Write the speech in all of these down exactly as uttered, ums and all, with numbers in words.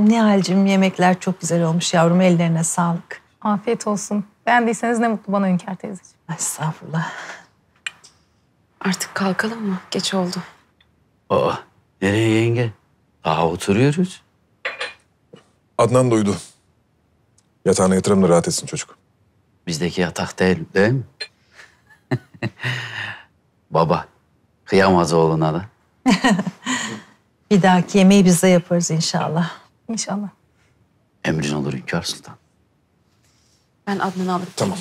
Nihal'cığım yemekler çok güzel olmuş yavrum. Ellerine sağlık. Afiyet olsun. Beğendiyseniz ne mutlu bana Hünkar teyzeciğim. Estağfurullah. Artık kalkalım mı? Geç oldu. Aa, nereye yenge? Daha oturuyoruz. Adnan da uyudu. Yatağına yatırım da rahat etsin çocuk. Bizdeki yatak değil, değil mi? Baba, kıyamaz oğluna da. Bir dahaki yemeği biz de yaparız inşallah. İnşallah. Emrin olur Hünkar Sultan. Ben Adnan'ı alıp tamam.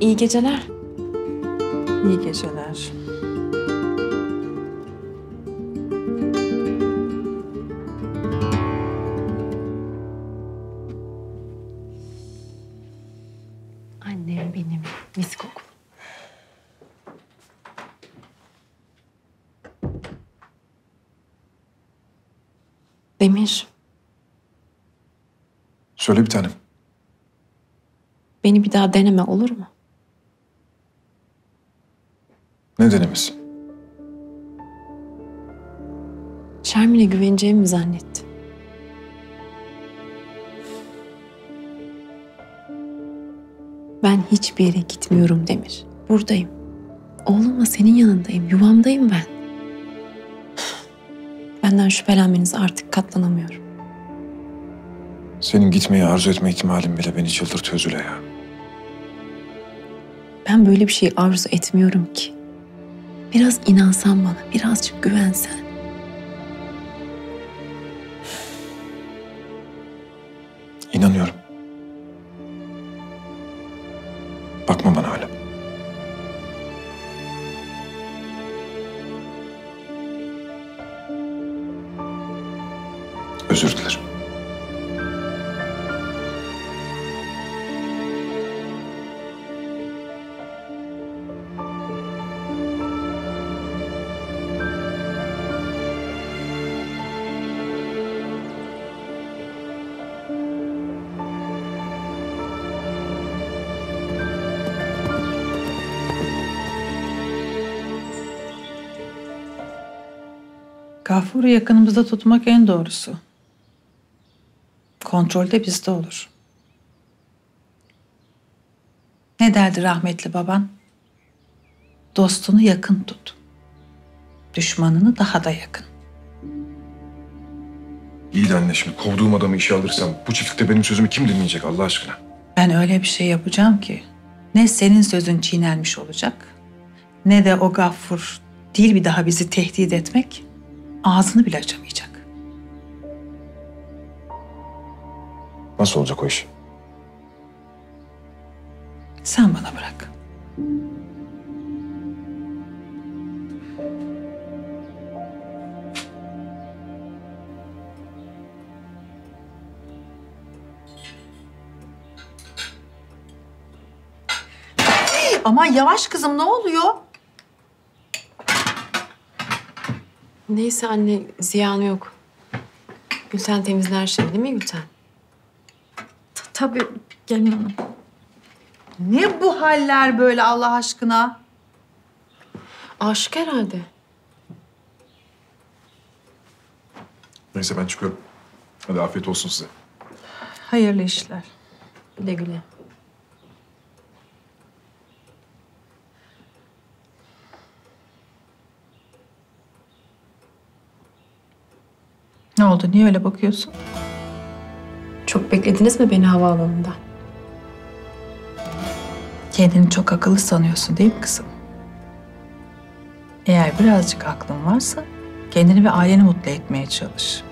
İyi geceler. İyi geceler. Annem benim mis kokum. Demir. Söyle bir tanem. Beni bir daha deneme, olur mu? Ne denemesi? Şermin'e güveneceğimi mi zannettin? Ben hiçbir yere gitmiyorum Demir. Buradayım. Oğlumla senin yanındayım. Yuvamdayım ben. Benden şüphelenmenize artık katlanamıyorum. Senin gitmeyi arzu etme ihtimalin bile beni çıldırtıyor Züleyha. Ben böyle bir şey arzu etmiyorum ki. Biraz inansan bana, birazcık güvensen. İnanıyorum. Bakma bana öyle. Özür dilerim. Gafur'u yakınımızda tutmak en doğrusu. Kontrol de bizde olur. Ne derdi rahmetli baban? Dostunu yakın tut. Düşmanını daha da yakın. İyi de anne, şimdi kovduğum adamı işe alırsam bu çiftlikte benim sözümü kim dinleyecek Allah aşkına? Ben öyle bir şey yapacağım ki ne senin sözün çiğnenmiş olacak ne de o Gafur değil bir daha bizi tehdit etmek... Ağzını bile açamayacak. Nasıl olacak o iş? Sen bana bırak. Aman yavaş kızım, ne oluyor? Neyse anne, ziyan yok. Gülten temizler şimdi, değil mi Gülten? Tabii gelin hanım. Ne bu haller böyle Allah aşkına? Aşık herhalde. Neyse ben çıkıyorum. Hadi afiyet olsun size. Hayırlı işler. Güle güle. Ne oldu? Niye öyle bakıyorsun? Çok beklediniz mi beni havaalanında? Kendini çok akıllı sanıyorsun değil mi kızım? Eğer birazcık aklın varsa kendini ve aileni mutlu etmeye çalış.